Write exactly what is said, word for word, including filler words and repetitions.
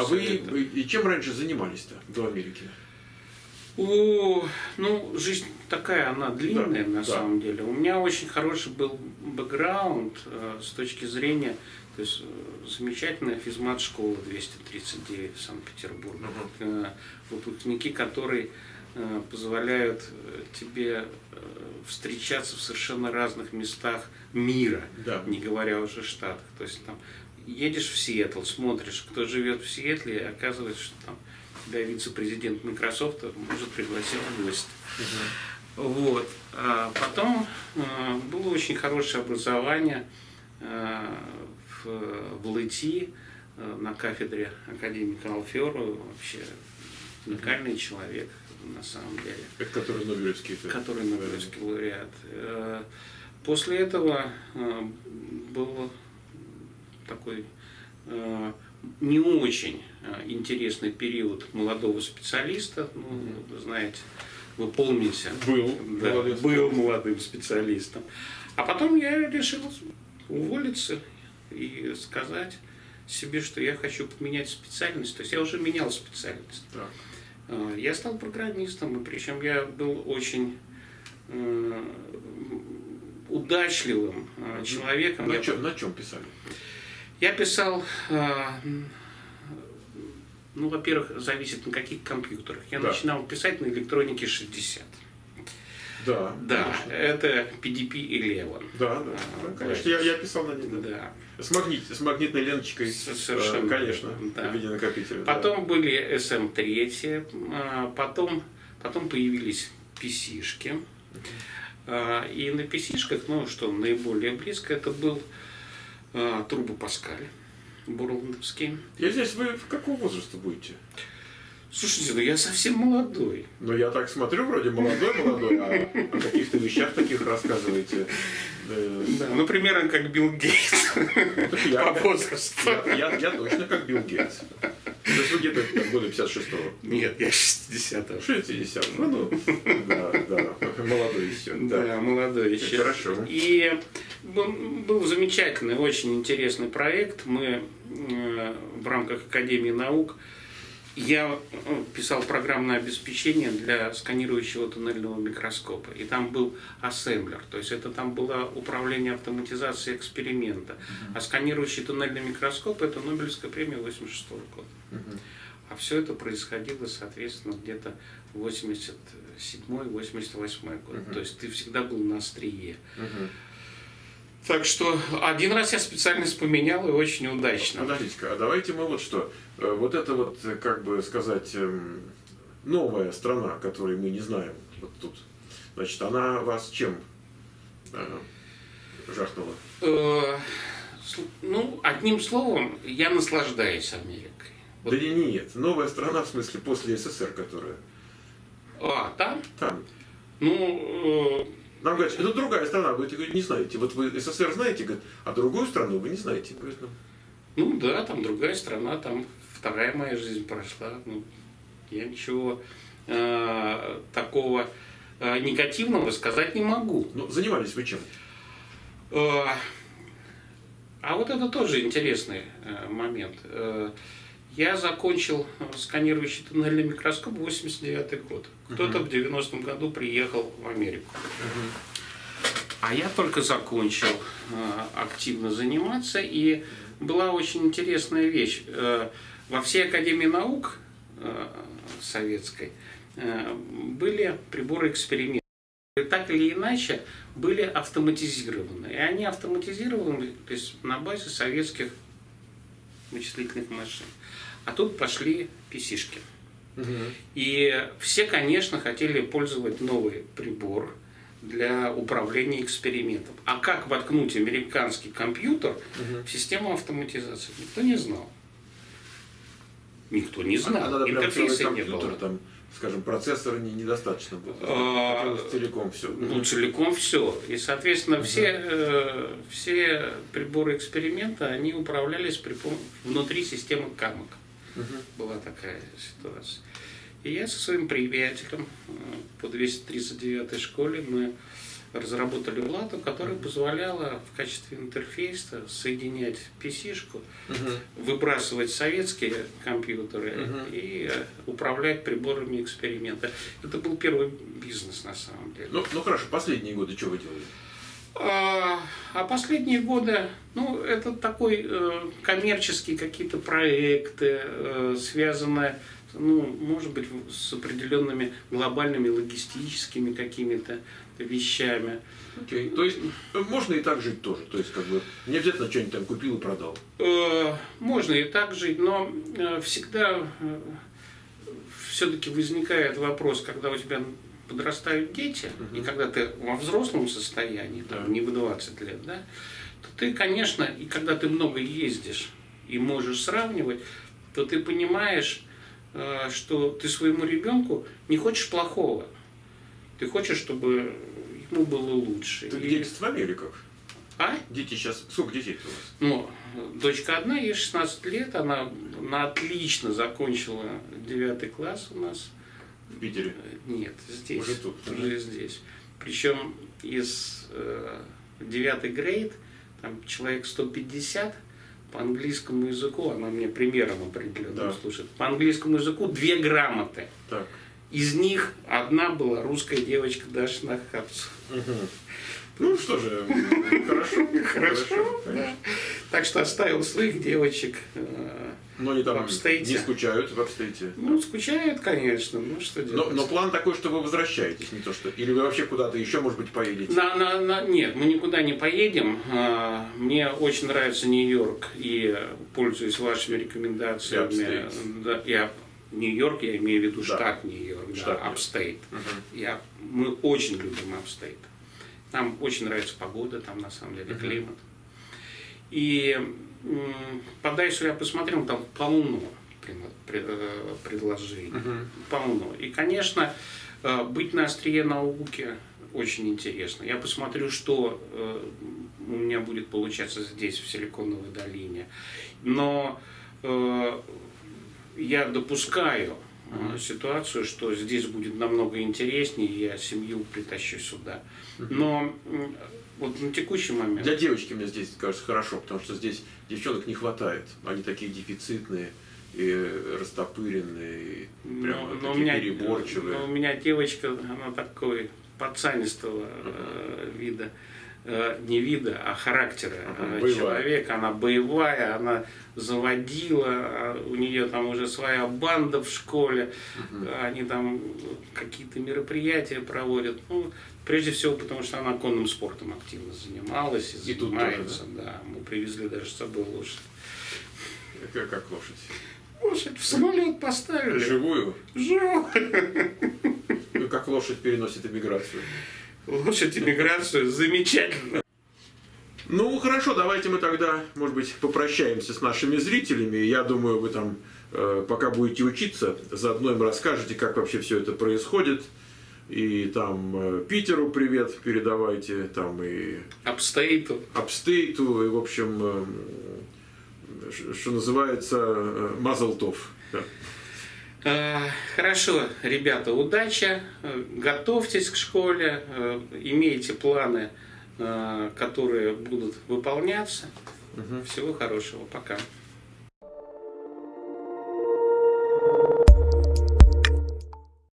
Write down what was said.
А вы это. И чем раньше занимались-то до Америки? О, ну, жизнь такая, она длинная, да, на да. самом деле. У меня очень хороший был бэкграунд э, с точки зрения, то есть замечательная физмат-школа двести тридцать девять в Санкт-Петербурге. Uh-huh. э, выпускники, которые э, позволяют тебе э, встречаться в совершенно разных местах мира, да. не говоря уже о Штатах. То есть там едешь в Сиэтл, смотришь, кто живет в Сиэтле, и оказывается, что там тебя вице-президент Microsoft может пригласить в гости. Uh-huh. Вот. А потом э, было очень хорошее образование э, в, в ЛИТИ э, на кафедре академика Алфера. Вообще уникальный uh-huh. человек, на самом деле. Это который Нобелевский. Который Нобелевский лауреат. Э, после этого э, был такой э, не очень интересный период молодого специалиста, ну, вы знаете, вы помните, был, да, молодым, был молодым специалистом. А потом я решил уволиться и сказать себе, что я хочу поменять специальность. То есть я уже менял специальность. Так. Я стал программистом, и причем я был очень э, удачливым э, человеком. На чем, на чем писали? Я писал, ну, во-первых, зависит на каких компьютерах. Я да. начинал писать на электронике шестьдесят. Да. Да, конечно. Это пи ди пи одиннадцать. Да, да. А, конечно, я, я писал на ней. Да. Да. С, магнит, с магнитной ленточкой. Совершенно. Конечно, да. в виде накопителя. Потом да. были эс эм три, потом, потом появились пи си-шки. Okay. И на пи си-шках, ну, что наиболее близко, это был... Турбо Паскаль, Борландовский. Я здесь, вы в какого возраста будете? Слушайте, ну я совсем молодой. Ну я так смотрю, вроде молодой-молодой, а о каких-то вещах таких рассказываете. Ну примерно как Билл Гейтс по возрасту. Я точно как Билл Гейтс. То есть вы где-то года пятьдесят шестого? Нет, я шестидесятого. шестидесятого, ну да, да, молодой еще. Да, молодой еще. Хорошо. И был замечательный, очень интересный проект. Мы в рамках Академии наук я писал программное обеспечение для сканирующего туннельного микроскопа. И там был ассемблер, то есть это там было управление автоматизацией эксперимента. Uh-huh. А сканирующий туннельный микроскоп – это Нобелевская премия восемьдесят шестого года. Uh-huh. А все это происходило, соответственно, где-то в восемьдесят седьмой — восемьдесят восьмой год. Uh-huh. То есть ты всегда был на острие. Uh-huh. Так что один раз я специальность поменял, и очень удачно. Подождите-ка, а давайте мы вот что. Вот это вот, как бы сказать, новая страна, которой мы не знаем, вот тут. Значит, она вас чем жахнула? Ну, одним словом, я наслаждаюсь Америкой. Да нет, новая страна, в смысле, после СССР, которая... А, там? Там. Ну... Нам говорят, это другая страна, вы не знаете. Вот вы СССР знаете, говорят, а другую страну вы не знаете. Ну да, там другая страна, там вторая моя жизнь прошла. Ну, я ничего э, такого э, негативного сказать не могу. Ну, занимались вы чем? Э, а вот это тоже интересный э, момент. Э, я закончил сканирующий туннельный микроскоп в восемьдесят девятый год. Кто-то uh-huh. в девяностом году приехал в Америку. Uh-huh. А я только закончил э, активно заниматься. И была очень интересная вещь. Э, во всей Академии наук э, советской э, были приборы эксперимента. Так или иначе, были автоматизированы. И они автоматизированы, то есть, на базе советских вычислительных машин. А тут пошли пи си-шки. Угу. И все, конечно, хотели пользоваться новый прибор для управления экспериментом. А как воткнуть американский компьютер угу. в систему автоматизации? Никто не знал. Никто не знал. А интерфейса не было. Там, скажем, процессора не, недостаточно было. А, целиком все. Ну, целиком все. И, соответственно, угу. все, э, все приборы эксперимента, они управлялись при, внутри системы камок. Угу. Была такая ситуация. И я со своим приятелем по двести тридцать девятой школе мы разработали Влада, которая позволяла в качестве интерфейса соединять пи си-шку, угу. выбрасывать советские компьютеры угу. и управлять приборами эксперимента. Это был первый бизнес на самом деле. Ну, ну хорошо, последние годы что вы делали? А, а последние годы, ну, это такой э, коммерческие какие-то проекты, э, связанные, ну, может быть, с определенными глобальными логистическими какими-то вещами. Okay. То есть можно и так жить тоже. То есть, как бы не обязательно что-нибудь там купил и продал. Э, можно и так жить, но э, всегда э, все-таки возникает вопрос, когда у тебя подрастают дети, угу. и когда ты во взрослом состоянии, там, да. не в двадцать лет, да, то ты, конечно, и когда ты много ездишь и можешь сравнивать, то ты понимаешь, что ты своему ребенку не хочешь плохого. Ты хочешь, чтобы ему было лучше. Ты и... дети с вами или как? А? Дети сейчас... Сколько детей у вас? Ну, дочка одна, ей шестнадцать лет, она, она отлично закончила девятый класс у нас. В Питере? Нет, здесь. Уже тут? Уже здесь. Причем из э, девятый грейд, там человек сто пятьдесят, по английскому языку, она мне примером определенно да. слушает, по английскому языку две грамоты. Так. Из них одна была русская девочка Даша Нахапс. Угу. Ну что же, хорошо. Хорошо, да. Так что оставил своих девочек. Но они там не скучают в Апстейте? Ну, скучают, конечно. Ну, что делать? Но, но план такой, что вы возвращаетесь, не то что... Или вы вообще куда-то еще, может быть, поедете? На, на, на... Нет, мы никуда не поедем. Мне очень нравится Нью-Йорк. И, пользуясь вашими рекомендациями... Да, я... Нью-Йорк, я имею в виду штат да. Нью-Йорк, да, Апстейт. Угу. Я... Мы очень любим Апстейт. Нам очень нравится погода, там, на самом деле, угу. климат. И... По Дайсу я посмотрел, там полно предложений, uh-huh. полно. И, конечно, быть на острие науки очень интересно. Я посмотрю, что у меня будет получаться здесь, в Силиконовой долине. Но я допускаю uh-huh. ситуацию, что здесь будет намного интереснее, я семью притащу сюда. Uh-huh. Но... Вот на текущий момент. Для девочки мне здесь кажется хорошо, потому что здесь девчонок не хватает. Они такие дефицитные и растопыренные, и прямо но, но такие меня, переборчивые. Но у меня девочка, она такой пацанистого uh-huh. вида, не вида, а характера uh-huh. человека. Она боевая, она заводила, у нее там уже своя банда в школе, uh-huh. они там какие-то мероприятия проводят. Ну, прежде всего, потому что она конным спортом активно занималась и занимается. И тут тоже, да? Да. Мы привезли даже с собой лошадь. Как, как лошадь? Лошадь в самолет поставили. Живую? Живую. Ну, как лошадь переносит эмиграцию? Лошадь эмиграцию замечательно. Ну, хорошо, давайте мы тогда, может быть, попрощаемся с нашими зрителями. Я думаю, вы там, пока будете учиться, заодно им расскажете, как вообще все это происходит. И там Питеру привет передавайте, там и... Апстейту. Апстейту, и, в общем, что называется, мазлтов. Хорошо, ребята, удачи, готовьтесь к школе, имейте планы, которые будут выполняться. Угу. Всего хорошего, пока.